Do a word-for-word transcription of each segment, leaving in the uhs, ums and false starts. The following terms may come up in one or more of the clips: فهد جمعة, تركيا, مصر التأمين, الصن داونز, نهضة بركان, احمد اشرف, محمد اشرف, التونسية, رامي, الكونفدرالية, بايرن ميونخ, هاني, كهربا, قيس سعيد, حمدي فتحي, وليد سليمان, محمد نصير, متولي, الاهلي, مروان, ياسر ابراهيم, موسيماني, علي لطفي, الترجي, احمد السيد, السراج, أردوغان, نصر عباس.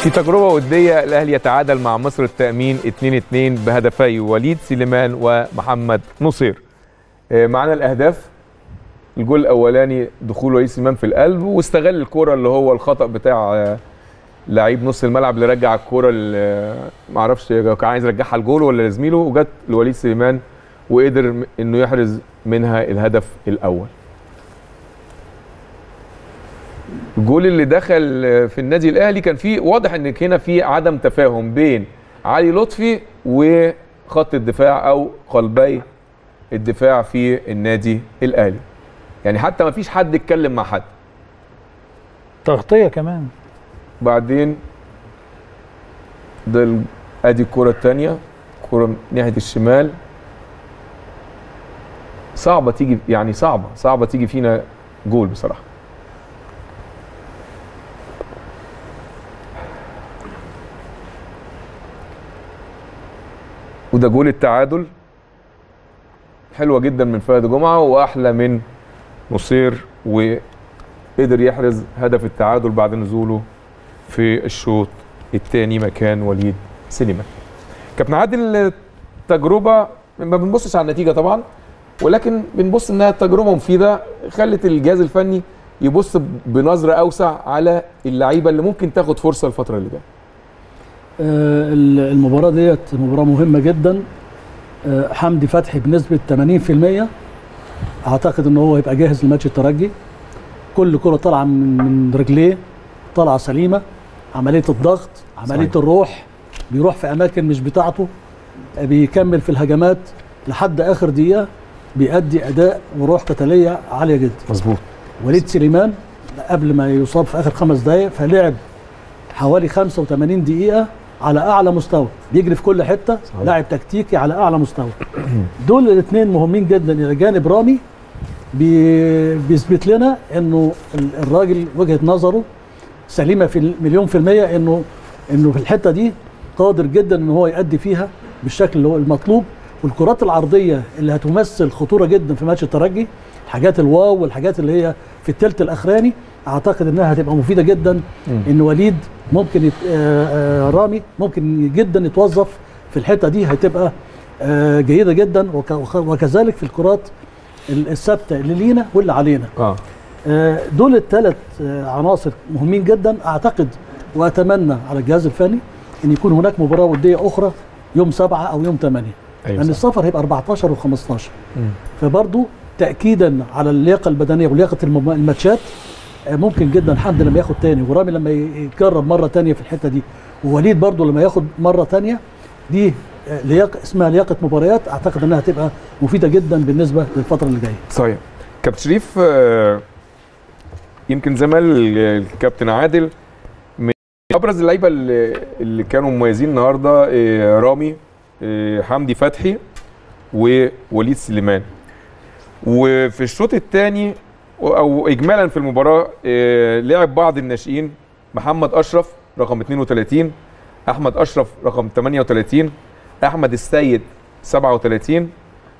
في تجربة ودية الأهلي يتعادل مع مصر التأمين اتنين اتنين بهدفي وليد سليمان ومحمد نصير. معنا الأهداف. الجول الأولاني دخول وليد سليمان في القلب واستغل الكرة اللي هو الخطأ بتاع لعيب نص الملعب اللي رجع الكرة اللي معرفش كان عايز يرجعها لجول ولا لزميله، وجت لوليد سليمان وقدر إنه يحرز منها الهدف الأول. الجول اللي دخل في النادي الاهلي كان فيه واضح ان هنا في عدم تفاهم بين علي لطفي وخط الدفاع او قلبي الدفاع في النادي الاهلي، يعني حتى ما فيش حد اتكلم مع حد. تغطيه كمان. بعدين ده ادي الكره الثانيه، الكره من ناحيه الشمال صعبه تيجي، يعني صعبه صعبه تيجي فينا جول بصراحه. وده جول التعادل، حلوه جدا من فهد جمعة واحلى من نصير، وقدر يحرز هدف التعادل بعد نزوله في الشوط الثاني مكان وليد سليمان. كابتن عادل، التجربه ما بنبصش على النتيجه طبعا، ولكن بنبص انها تجربه مفيده خلت الجهاز الفني يبص بنظره اوسع على اللعيبه اللي ممكن تاخد فرصه الفتره اللي جايه. المباراة ديت مباراة مهمة جدا. حمدي فتحي بنسبة تمانين في المية اعتقد ان هو هيبقى جاهز لماتش الترجي. كل كرة طالعة من رجليه طالعة سليمة، عملية الضغط، عملية الروح، بيروح في اماكن مش بتاعته، بيكمل في الهجمات لحد اخر دقيقة، بيأدي اداء وروح قتالية عالية جدا. مظبوط. وليد سليمان قبل ما يصاب في اخر خمس دقايق فلعب حوالي خمسة وتمانين دقيقة على اعلى مستوى، بيجري في كل حته، لاعب تكتيكي على اعلى مستوى. دول الاثنين مهمين جدا الى جانب رامي، بيثبت لنا انه الراجل وجهه نظره سليمه في مليون في الميه، انه انه في الحته دي قادر جدا ان هو يؤدي فيها بالشكل اللي هو المطلوب. والكرات العرضيه اللي هتمثل خطوره جدا في ماتش الترجي، الحاجات الواو والحاجات اللي هي في الثلث الاخراني، اعتقد انها هتبقى مفيده جدا. ان وليد ممكن يت... آآ آآ رامي ممكن جدا يتوظف في الحته دي، هتبقى جيده جدا، وك... وكذلك في الكرات الثابته اللي لينا واللي علينا. آه. آآ دول الثلاث عناصر مهمين جدا. اعتقد واتمنى على الجهاز الفني ان يكون هناك مباراه وديه اخرى يوم سبعة او يوم ثمانية، لان أيوة السفر هيبقى اربعتاشر وخمستاشر، فبرضه تاكيدا على اللياقه البدنيه ولياقه الماتشات. ممكن جدا حد لما ياخد تاني، ورامي لما يتجرب مره تانيه في الحته دي، ووليد برضو لما ياخد مره تانيه، دي لياقه اسمها لياقه مباريات، اعتقد انها هتبقى مفيده جدا بالنسبه للفتره اللي جايه. صحيح. كابتن شريف، يمكن زي ما الكابتن عادل، من ابرز اللعيبه اللي كانوا مميزين النهارده رامي، حمدي فتحي، ووليد سليمان. وفي الشوط الثاني او اجمالا في المباراه لعب بعض الناشئين، محمد اشرف رقم اتنين وتلاتين، احمد اشرف رقم تمانية وتلاتين، احمد السيد سبعة وتلاتين،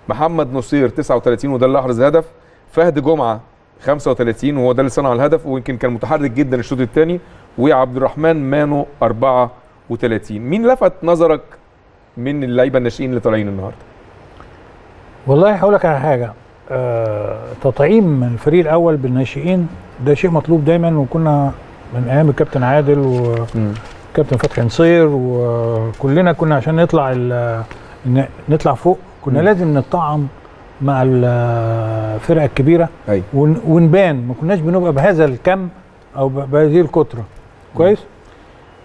محمد نصير تسعة وتلاتين وده اللي احرز هدف، فهد جمعه خمسة وتلاتين وهو ده اللي صنع الهدف ويمكن كان متحرك جدا الشوط الثاني، وعبد الرحمن مانو اربعة وتلاتين. مين لفت نظرك من اللعيبه الناشئين اللي طالعين النهارده؟ والله هقول لك على حاجه، آه، تطعيم الفريق الاول بالناشئين ده شيء مطلوب دايما، وكنا من ايام الكابتن عادل وكابتن فتحي نصير وكلنا كنا عشان نطلع نطلع فوق كنا م. لازم نتطعم مع الفرقه الكبيره. أي. ونبان، ما كناش بنبقى بهذا الكم او بهذه الكتره. كويس.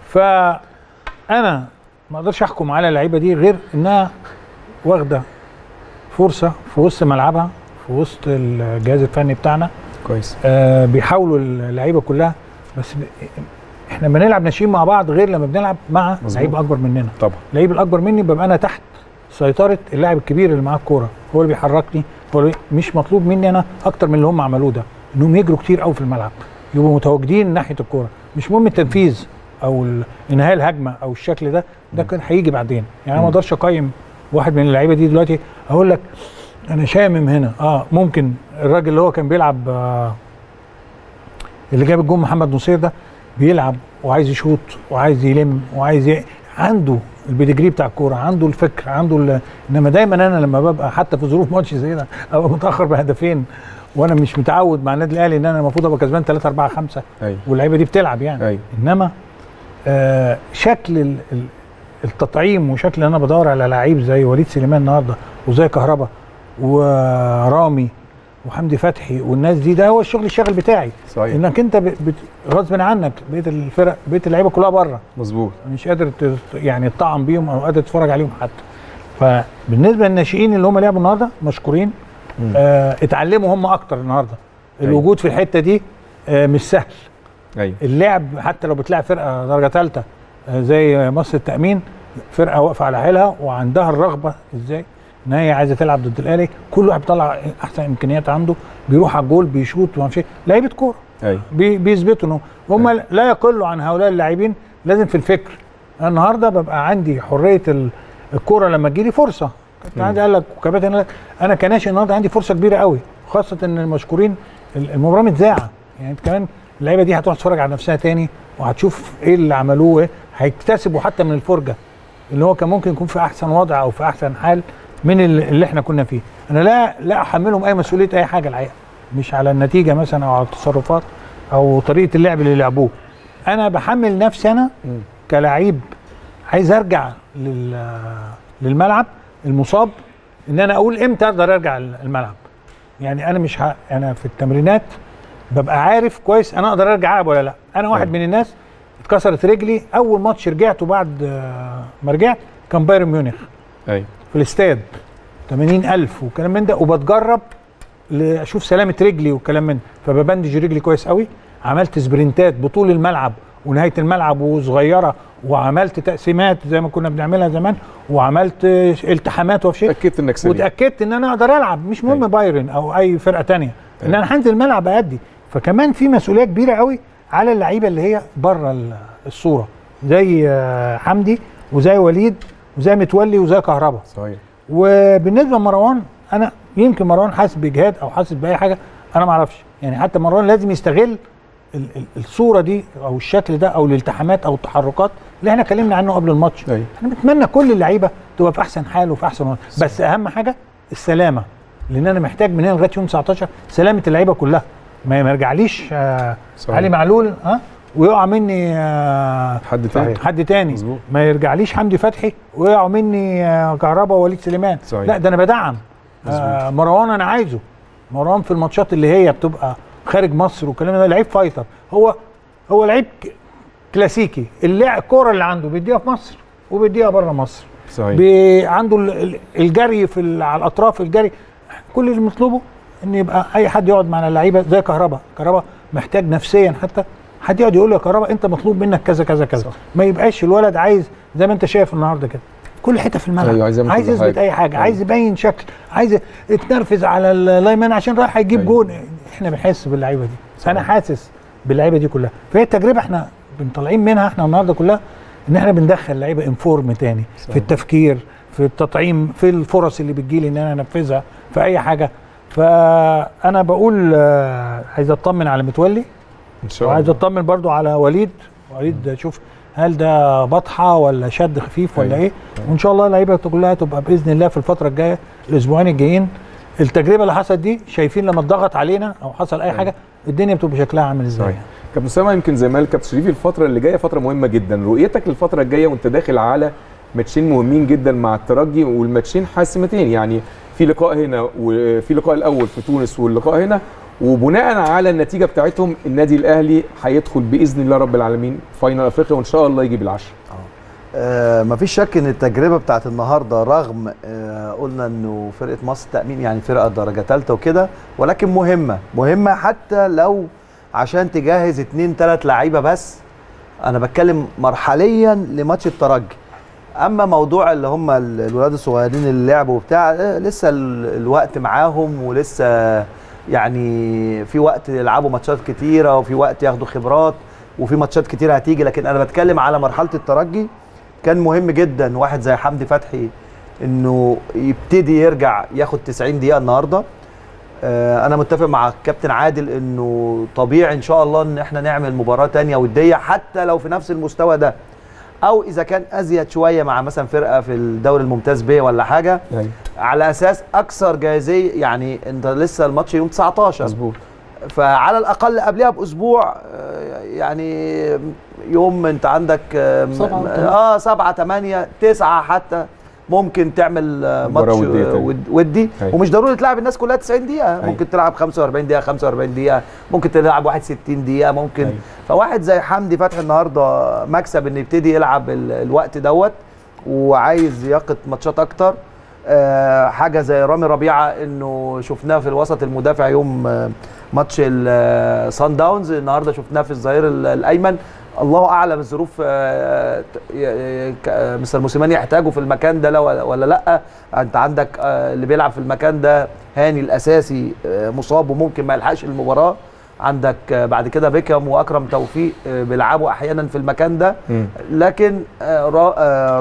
فانا ما اقدرش احكم على اللعيبه دي غير انها واخده فرصه في وسط ملعبها، في وسط الجهاز الفني بتاعنا. كويس. آه بيحاولوا اللعيبه كلها، بس ب... احنا ما نلعب ناشئين مع بعض غير لما بنلعب مع لعيب اكبر مننا. طبعا. اللعيب الاكبر مني ببقى انا تحت سيطره اللاعب الكبير اللي معاه الكوره، هو اللي بيحركني، هو اللي مش مطلوب مني انا اكتر من اللي هم عملوه ده، انهم يجروا كتير قوي في الملعب، يبقوا متواجدين ناحيه الكوره، مش مهم التنفيذ او انهاء الهجمه او الشكل ده، ده كان هيجي بعدين، يعني ما اقدرش اقيم واحد من اللعيبه دي دلوقتي اقول لك انا شامم هنا. اه ممكن الراجل اللي هو كان بيلعب، آه اللي جاب الجون محمد نصير ده، بيلعب وعايز يشوط وعايز يلم وعايز ي... عنده البيدجري بتاع الكوره، عنده الفكر، عنده ال... انما دايما انا لما ببقى حتى في ظروف ماتش زي ده ابقى متاخر بهدفين وانا مش متعود مع النادي الاهلي ان انا المفروض ابقى كسبان ثلاثة أربعة خمسة واللعيبه دي بتلعب يعني أي. انما آه شكل التطعيم وشكل انا بدور على لعيب زي وليد سليمان النهارده وزي كهربا ورامي وحمدي فتحي والناس دي، ده هو الشغل الشاغل بتاعي صحيح. انك انت غصب عنك بقيت الفرق بقيت اللعيبه كلها بره مظبوط، مش قادر يعني تطعم بيهم او قادر تتفرج عليهم حتى. فبالنسبه للناشئين اللي هم لعبوا النهارده مشكورين، آه اتعلموا هم اكتر النهارده. الوجود في الحته دي آه مش سهل. ايوه اللعب حتى لو بتلعب فرقه درجه ثالثه آه زي مصر التأمين، فرقه واقفه على حيلها وعندها الرغبه ازاي ان هي عايزه تلعب ضد الاهلي، كل واحد بيطلع احسن امكانيات عنده، بيروح على الجول بيشوط ما فيش لعيبه كوره بي بيثبتوا انهم هم أي. لا يقلوا عن هؤلاء اللاعبين لازم في الفكر. انا النهارده ببقى عندي حريه الكوره لما تجي لي فرصه، كنت عندي قال لك وكابتن قال لك انا كناشئ النهارده عندي فرصه كبيره قوي، خاصه ان المشكورين المباراه متذاعه، يعني كمان اللعيبه دي هتروح تتفرج على نفسها تاني وهتشوف ايه اللي عملوه، هيكتسبوا حتى من الفرجه اللي هو كان ممكن يكون في احسن وضع او في احسن حال من اللي احنا كنا فيه. انا لا لا احملهم اي مسؤوليه اي حاجه الحقيقه، مش على النتيجه مثلا او على التصرفات او طريقه اللعب اللي لعبوه. انا بحمل نفسي انا كلاعب عايز ارجع للملعب المصاب، ان انا اقول امتى اقدر ارجع الملعب. يعني انا مش ه... انا في التمرينات ببقى عارف كويس انا اقدر ارجع العب ولا لا. انا واحد من الناس اتكسرت رجلي، اول ماتش رجعته بعد ما رجعت كان بايرن ميونخ ايوه في الاستاد ثمانين ألف وكلام من ده، وبتجرب اشوف سلامه رجلي وكلام من ده، فببندج رجلي كويس قوي، عملت سبرنتات بطول الملعب ونهايه الملعب وصغيره، وعملت تقسيمات زي ما كنا بنعملها زمان، وعملت التحامات وفي شيء، اتاكدت انك سليم واتاكدت ان انا اقدر العب، مش مهم بايرن او اي فرقه ثانيه، ان انا هنزل الملعب ادي. فكمان في مسؤوليه كبيره قوي على اللعيبه اللي هي بره الصوره زي حمدي وزي وليد وزي متولي وزي كهربا صحيح. وبالنسبه لمروان، انا يمكن مروان حاسس باجهاد او حاسس باي حاجه انا ما اعرفش، يعني حتى مروان لازم يستغل ال ال الصوره دي او الشكل ده او الالتحامات او التحركات اللي احنا اتكلمنا عنه قبل الماتش. احنا بنتمنى كل اللعيبه تبقى في احسن حال وفي احسن وقت، بس اهم حاجه السلامه، لان انا محتاج من هنا لغايه يوم تسعتاشر سلامه اللعيبه كلها، ما يرجعليش آه علي معلول ها ويقع مني آه حد تاني حد تاني مزبوط. ما يرجعليش حمدي فتحي ويقعوا مني آه كهربا ووليد سليمان صحيح. لا ده انا بدعم آه مروان، انا عايزه مروان في الماتشات اللي هي بتبقى خارج مصر والكلام ده، لعيب فايتر، هو هو لعيب كلاسيكي، اللاعب الكوره اللي عنده بيديها في مصر وبيديها بره مصر صحيح. بي عنده الجري في على الاطراف، الجري كل اللي مطلوبه ان يبقى اي حد يقعد مع اللعيبه زي كهربا. كهربا محتاج نفسيا حتى حد يقعد يقول له يا كهربا انت مطلوب منك كذا كذا كذا صح. ما يبقاش الولد عايز زي ما انت شايف النهارده كده كل حته في الملعب عايز يثبت حاجة. اي حاجه أيوة. عايز يبين شكل، عايز يتنرفز على اللايمان عشان رايح هيجيب أيوة. جون. احنا بنحس باللعيبه دي صح. انا حاسس باللعيبه دي كلها، فهي التجربه احنا طالعين منها احنا النهارده كلها ان احنا بندخل لعيبه انفورم تاني صح. في التفكير، في التطعيم، في الفرص اللي بتجيلي ان انا انفذها في اي حاجه. فانا بقول عايز اطمن على متولي ان شاء الله، وعايز اطمن برضو على وليد وليد شوف هل ده بطحه ولا شد خفيف ولا أيه. ايه وان شاء الله اللعيبه كلها تبقى باذن الله في الفتره الجايه الاسبوعين الجايين. التجربه اللي حصلت دي شايفين لما اتضغط علينا او حصل اي أيه. حاجه الدنيا بتبقى شكلها عامل ازاي. كابتن اسامه، يمكن زي ما قال كابتن شريف الفتره اللي جايه فتره مهمه جدا، رؤيتك للفتره الجايه وانت داخل على ماتشين مهمين جدا مع الترجي، والماتشين حاسمتين، يعني في لقاء هنا وفي لقاء الاول في تونس واللقاء هنا، وبناء على النتيجه بتاعتهم النادي الاهلي هيدخل باذن الله رب العالمين فاينال افريقيا، وان شاء الله يجيب العشرة. آه مفيش شك ان التجربه بتاعت النهارده، رغم آه قلنا انه فرقه مصر التامين يعني فرقه درجه ثالثه وكده، ولكن مهمه مهمه حتى لو عشان تجهز اثنين ثلاث لعيبه بس. انا بتكلم مرحليا لماتش الترجي، اما موضوع اللي هم الولاد الصغيرين اللي لعبوا وبتاع آه لسه الوقت معاهم، ولسه يعني في وقت يلعبوا ماتشات كتيره، وفي وقت ياخدوا خبرات، وفي ماتشات كتيره هتيجي. لكن انا بتكلم على مرحله الترجي، كان مهم جدا واحد زي حمدي فتحي انه يبتدي يرجع ياخد تسعين دقيقه النهارده. انا متفق مع الكابتن عادل انه طبيعي ان شاء الله ان احنا نعمل مباراه ثانيه وديه حتى لو في نفس المستوى ده، او اذا كان ازيد شويه مع مثلا فرقه في الدوري الممتاز بيه ولا حاجه، يعني على اساس اكثر جاهزيه. يعني انت لسه الماتش يوم تسعتاشر مظبوط، فعلى الاقل قبلها باسبوع يعني يوم انت عندك سبعة اه سبعة ثمانية تسعة حتى ممكن تعمل ماتش ودي، ومش ضروري تلعب الناس كلها تسعين دقيقة، ممكن تلعب خمسة وأربعين دقيقة خمسة وأربعين دقيقة، ممكن تلعب واحد وستين دقيقة ممكن. فواحد زي حمدي فتحي النهارده مكسب انه يبتدي يلعب الوقت دوت وعايز يقط ماتشات أكتر. أه حاجة زي رامي ربيعة انه شفناه في الوسط المدافع يوم ماتش الصن داونز، النهارده شفناه في الظهير الأيمن. الله اعلم الظروف مستر موسيماني يحتاجه في المكان ده ولا لا. انت عندك اللي بيلعب في المكان ده هاني الاساسي مصاب وممكن ما يلحقش المباراه، عندك بعد كده بيكام واكرم توفيق بيلعبوا احيانا في المكان ده، لكن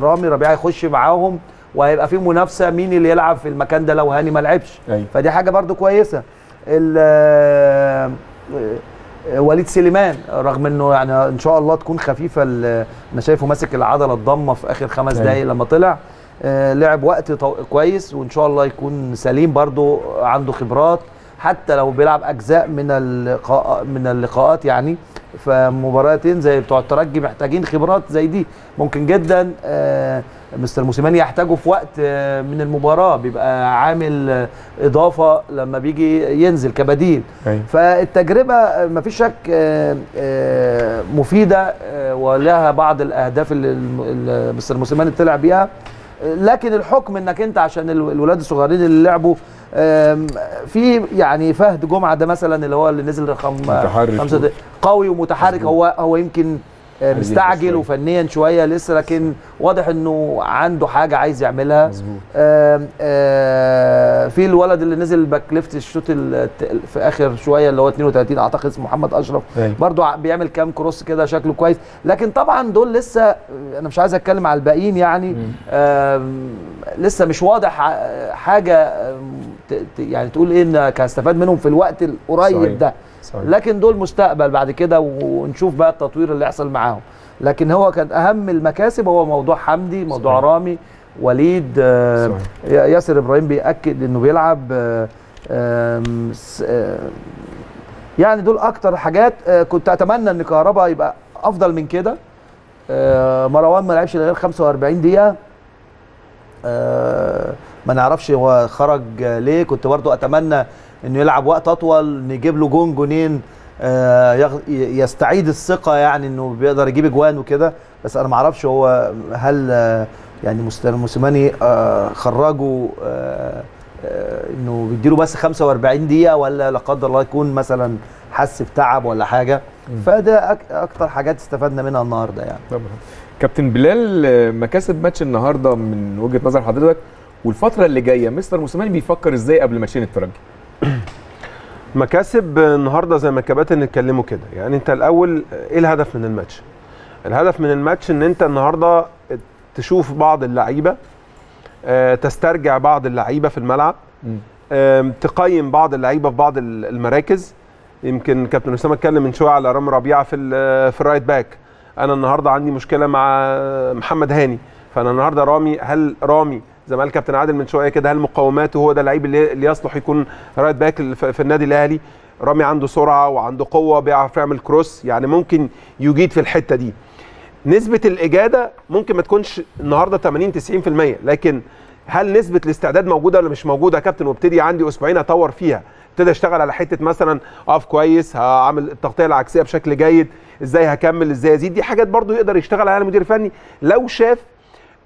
رامي ربيعه يخش معاهم وهيبقى في منافسه مين اللي يلعب في المكان ده لو هاني ما لعبش، فدي حاجه برده كويسه. وليد سليمان رغم انه يعني ان شاء الله تكون خفيفه، انا شايفه ماسك العضله الضمه في اخر خمس دقائق لما طلع، لعب وقت كويس وان شاء الله يكون سليم برضو، عنده خبرات حتى لو بيلعب اجزاء من اللقاء من اللقاءات يعني. فمباراتين زي بتوع الترجي محتاجين خبرات زي دي، ممكن جدا مستر موسيماني يحتاجه في وقت من المباراه، بيبقى عامل اضافه لما بيجي ينزل كبديل. فالتجربه مفيش شك مفيده ولها بعض الاهداف اللي مستر موسيماني طلع بيها، لكن الحكم انك انت عشان الولاد الصغيرين اللي لعبوا في يعني فهد جمعه ده مثلا اللي هو اللي نزل خمسة قوي ومتحرك، هو هو يمكن مستعجل وفنيا شويه لسه، لكن واضح انه عنده حاجه عايز يعملها. آآ آآ في الولد اللي نزل باك ليفت الشوط في اخر شويه اللي هو اتنين وتلاتين اعتقد اسمه محمد اشرف، برده بيعمل كام كروس كده شكله كويس، لكن طبعا دول لسه انا مش عايز اتكلم على الباقيين يعني، لسه مش واضح حاجه يعني تقول ايه انك هستفاد منهم في الوقت القريب ده، لكن دول مستقبل بعد كده ونشوف بقى التطوير اللي يحصل معاهم. لكن هو كان اهم المكاسب هو موضوع حمدي، موضوع صحيح. رامي، وليد، آه ياسر ابراهيم بيأكد انه بيلعب، آه آه يعني دول اكتر حاجات. آه كنت اتمنى ان كهربا يبقى افضل من كده، آه مروان ما لعبش غير خمسة وأربعين دقيقه، آه ما نعرفش هو خرج ليه، كنت برضه اتمنى انه يلعب وقت اطول نجيب له جون جونين يستعيد الثقه يعني انه بيقدر يجيب اجوان وكده، بس انا ما اعرفش هو هل يعني مستر موسيماني خرجه انه بيديله بس خمسة وأربعين دقيقه ولا لا قدر الله يكون مثلا حس بتعب ولا حاجه، فده اكتر حاجات استفدنا منها النهارده يعني. طبعا كابتن بلال، مكاسب ماتش النهارده من وجهه نظر حضرتك والفتره اللي جايه مستر موسيماني بيفكر ازاي قبل ماتشين الترجي؟ مكاسب النهارده زي ما الكباتن اتكلموا كده، يعني انت الاول ايه الهدف من الماتش؟ الهدف من الماتش ان انت النهارده تشوف بعض اللعيبه، اه تسترجع بعض اللعيبه في الملعب، اه تقيم بعض اللعيبه في بعض المراكز. يمكن كابتن اسامه اتكلم من شويه على رامي ربيعه في في الرايت باك، انا النهارده عندي مشكله مع محمد هاني، فانا النهارده رامي، هل رامي زي ما قال الكابتن عادل من شويه كده هل مقوماته هو ده اللعيب اللي يصلح يكون رايت باك في النادي الاهلي؟ رامي عنده سرعه وعنده قوه، بيعرف يعمل كروس، يعني ممكن يجيد في الحته دي. نسبه الاجاده ممكن ما تكونش النهارده تمانين تسعين في المية، لكن هل نسبه الاستعداد موجوده ولا مش موجوده يا كابتن؟ وابتدي عندي اسبوعين اطور فيها، ابتدي اشتغل على حته مثلا اقف كويس، هعمل التغطيه العكسيه بشكل جيد، ازاي هكمل، ازاي ازيد، دي حاجات برضو يقدر يشتغل عليها المدير الفني لو شاف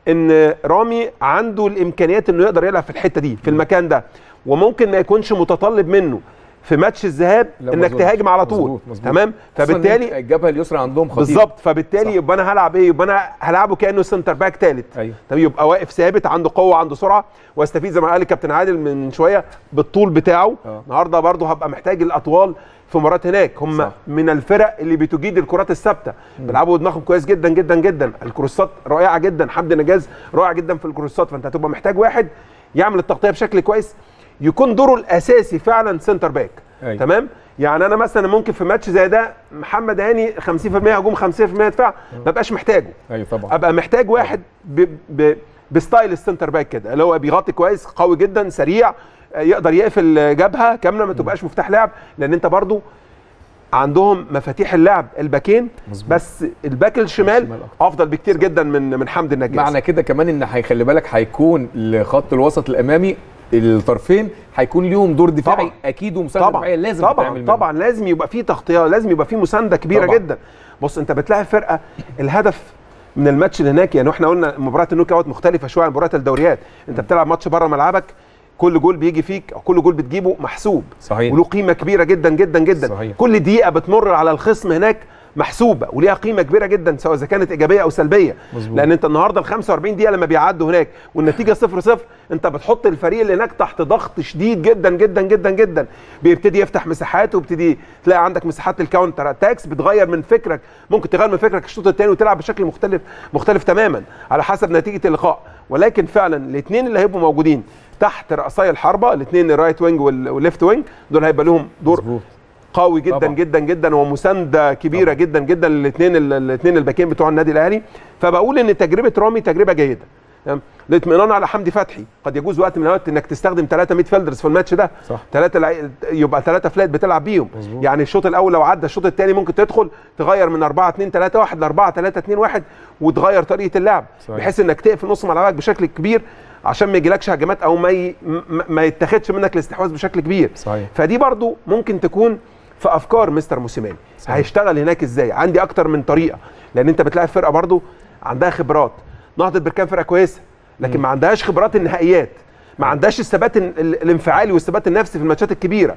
ان رامي عنده الامكانيات انه يقدر يلعب في الحته دي في المكان ده، وممكن ما يكونش متطلب منه في ماتش الذهاب انك تهاجم على طول. مزبوط مزبوط. تمام، فبالتالي الجبهه اليسرى عندهم خطيره بالظبط، فبالتالي صح. يبقى انا هلعب ايه؟ يبقى انا هلعبه كانه سنتر باك ثالث. أيوه. طب يبقى واقف ثابت، عنده قوه، عنده سرعه، واستفيد زي ما قال الكابتن عادل من شويه بالطول بتاعه. أه. النهارده برضه هبقى محتاج الاطوال في مرات هناك، هم صح. من الفرق اللي بتجيد الكرات الثابته، بيلعبوا دماغهم كويس جدا جدا جدا، الكروسات رائعه جدا، حمدي نجاز رائع جدا في الكروسات، فانت هتبقى محتاج واحد يعمل التغطيه بشكل كويس، يكون دوره الاساسي فعلا سنتر باك. أي. تمام. يعني انا مثلا ممكن في ماتش زي ده محمد هاني خمسين بالمية هجوم خمسين بالمية دفاع ما بقاش محتاجه. ايوه طبعا. ابقى محتاج واحد ب... ب... بستايل السنتر باك كده اللي هو بيغطي كويس، قوي جدا، سريع، يقدر يقفل جبهه كامله، ما تبقاش مفتاح لعب، لان انت برضو عندهم مفاتيح اللعب الباكين. مزبوط. بس الباك الشمال افضل بكتير جدا من من حمدي النجاس. معنى كده كمان ان هيخلي بالك هيكون لخط الوسط الامامي الطرفين هيكون ليهم دور دفاعي اكيد ومساندة دفاعية لازم تعمل. طبعا طبعا لازم يبقى في تغطيه، لازم يبقى في مسانده كبيره طبعًا. جدا. بص انت بتلاعب فرقه الهدف من الماتش اللي هناك، يعني احنا قلنا مباراه النوك اوت مختلفه شويه عن مباراه الدوريات، انت بتلعب ماتش بره ملعبك كل جول بيجي فيك او كل جول بتجيبه محسوب. صحيح. وله قيمه كبيره جدا جدا جدا. صحيح. كل دقيقه بتمر على الخصم هناك محسوبه وليها قيمه كبيره جدا سواء اذا كانت ايجابيه او سلبيه. مزبوط. لان انت النهارده ال خمسة وأربعين دقيقه لما بيعدوا هناك والنتيجه صفر صفر انت بتحط الفريق اللي هناك تحت ضغط شديد جدا جدا جدا جدا، بيبتدي يفتح مساحات وبيبتدي تلاقي عندك مساحات الكاونتر اتاكس، بتغير من فكرك، ممكن تغير من فكرك الشوط الثاني وتلعب بشكل مختلف مختلف تماما على حسب نتيجه اللقاء. ولكن فعلا الاثنين اللي هيبقوا موجودين تحت رأسي الحربه، الاثنين الرايت وينج والليفت وينج، دول هيبقى لهم دور. مزبوط. قوي جدا طبعًا. جدا جدا ومسانده كبيره طبعًا. جدا جدا للاثنين الاثنين الباكين بتوع النادي الاهلي. فبقول ان تجربه رامي تجربه جيده للاطمئنان على حمدي فتحي. قد يجوز وقت من الاوقات انك تستخدم ثلاثه ميد فيلدرز في الماتش ده. صح. ثلاثه لع... يبقى ثلاثه فلات بتلعب بيهم. مزبوط. يعني الشوط الاول لو عدى الشوط الثاني ممكن تدخل تغير من أربعة اثنين ثلاثة واحد ل أربعة ثلاثة اثنين واحد وتغير طريقه اللعب. صحيح. بحيث انك تقفل نص ملعبك بشكل كبير عشان ما يجيلكش هجمات او ما ي... ما يتاخدش منك الاستحواذ بشكل كبير. صحيح. فدي برضو ممكن تكون في افكار مستر موسيماني. صحيح. هيشتغل هناك ازاي؟ عندي اكتر من طريقه، لان انت بتلاعب فرقه برضو عندها خبرات. نهضه بركان فرقه كويسه لكن م. ما عندهاش خبرات النهائيات، ما عندهاش الثبات الانفعالي والثبات النفسي في الماتشات الكبيره.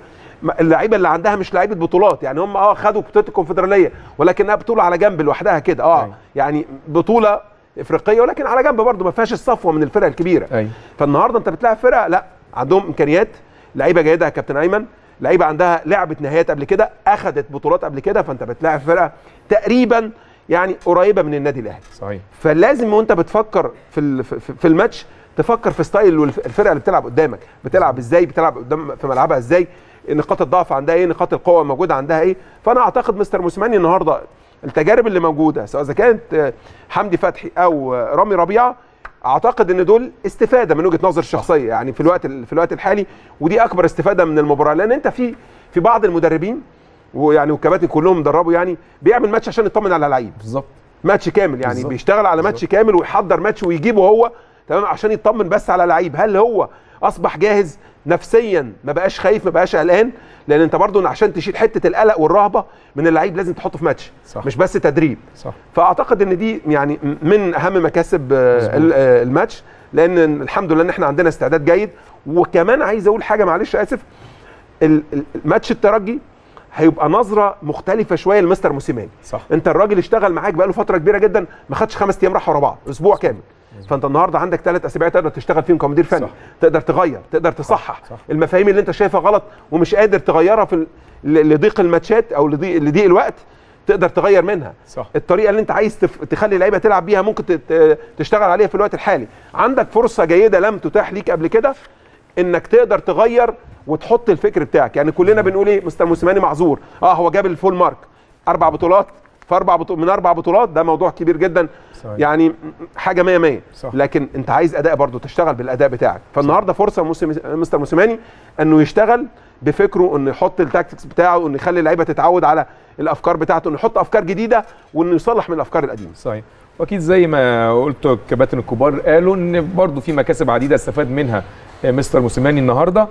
اللعيبه اللي عندها مش لعيبه بطولات، يعني هم اه خدوا بطوله الكونفدراليه ولكنها بطوله على جنب لوحدها كده. اه أي. يعني بطوله افريقيه ولكن على جنب برضو ما فيهاش الصفوه من الفرق الكبيره. أي. فالنهارده انت بتلاعب فرقه لا عندهم امكانيات، لعيبه جيده يا كابتن ايمن، لعيبه عندها لعبت نهائيات قبل كده، اخذت بطولات قبل كده. فانت بتلاعب فرقه تقريبا يعني قريبه من النادي الاهلي. صحيح. فلازم وانت بتفكر في في الماتش تفكر في ستايل الفرقه اللي بتلعب قدامك، بتلعب ازاي، بتلعب قدام في ملعبها ازاي، نقاط الضعف عندها ايه، نقاط القوه موجوده عندها ايه. فانا اعتقد مستر موسيماني النهارده التجارب اللي موجوده سواء اذا كانت حمدي فتحي او رامي ربيعه اعتقد ان دول استفاده من وجهه نظر الشخصيه، يعني في الوقت في الوقت الحالي، ودي اكبر استفاده من المباراه. لان انت في في بعض المدربين ويعني والكباتن كلهم دربوا، يعني بيعمل ماتش عشان يطمن على لعيب. بالظبط. ماتش كامل، يعني بالزبط. بيشتغل على ماتش بالزبط. كامل ويحضر ماتش ويجيبه هو تمام عشان يطمن بس على لعيب، هل هو اصبح جاهز نفسيا، ما بقاش خايف، ما بقاش قلقان. لان انت برضه عشان تشيل حته القلق والرهبه من اللعيب لازم تحطه في ماتش. صح. مش بس تدريب. صح. فاعتقد ان دي يعني من اهم مكاسب الماتش، لان الحمد لله ان احنا عندنا استعداد جيد. وكمان عايز اقول حاجه، معلش اسف، الماتش الترجي هيبقى نظره مختلفه شويه لمستر موسيماني. صح. انت الراجل اشتغل معاك بقاله فتره كبيره جدا، ما خدش خمس ايام راح ورا بعض، اسبوع كامل. فانت النهارده عندك ثلاث اسابيع تقدر تشتغل فيهم كمدير فني. صح. تقدر تغير، تقدر تصحح المفاهيم اللي انت شايفها غلط ومش قادر تغيرها في لضيق الماتشات او لضيق لضيق الوقت، تقدر تغير منها. صح. الطريقه اللي انت عايز تف... تخلي اللعيبه تلعب بيها ممكن تشتغل عليها في الوقت الحالي. عندك فرصه جيده لم تتاح ليك قبل كده انك تقدر تغير وتحط الفكر بتاعك. يعني كلنا بنقول ايه، مستر موسيماني معذور، اه هو جاب الفول مارك اربع بطولات في اربع بطولات من اربع بطولات، ده موضوع كبير جدا. صحيح. يعني حاجه مية مية. لكن انت عايز اداء برضه، تشتغل بالاداء بتاعك. فالنهارده فرصه مستر موسيماني انه يشتغل بفكره، انه يحط التاكتكس بتاعه، وانه يخلي اللعيبه تتعود على الافكار بتاعته، انه يحط افكار جديده وانه يصلح من الافكار القديمه. صحيح. واكيد زي ما قلت الكباتن الكبار قالوا ان برضه في مكاسب عديده استفاد منها مستر موسيماني النهارده.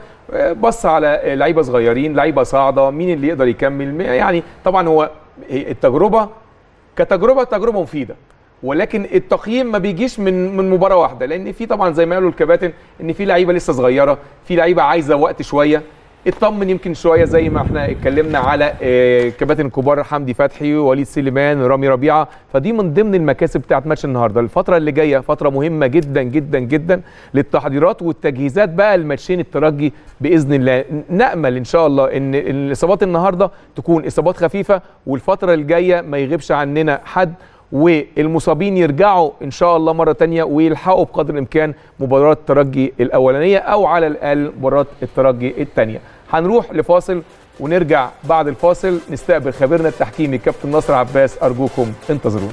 بص على لعيبه صغيرين، لعيبه صاعده، مين اللي يقدر يكمل. يعني طبعا هو التجربه كتجربه تجربه مفيده، ولكن التقييم ما بيجيش من من مباراه واحده، لان في طبعا زي ما قالوا الكباتن ان في لعيبه لسه صغيره، في لعيبه عايزه وقت شويه اطمن يمكن شويه، زي ما احنا اتكلمنا على الكباتن الكبار حمدي فتحي، وليد سليمان، رامي ربيعه. فدي من ضمن المكاسب بتاعت ماتش النهارده. الفتره اللي جايه فتره مهمه جدا جدا جدا للتحضيرات والتجهيزات بقى الماتشين الترجي باذن الله. نامل ان شاء الله ان الاصابات النهارده تكون اصابات خفيفه، والفتره الجايه ما يغيبش عننا حد، والمصابين يرجعوا ان شاء الله مره ثانيه ويلحقوا بقدر الامكان مباراه الترجي الاولانيه او على الاقل مباراه الترجي الثانيه. هنروح لفاصل ونرجع بعد الفاصل نستقبل خبيرنا التحكيمي كابتن نصر عباس، ارجوكم انتظرونا.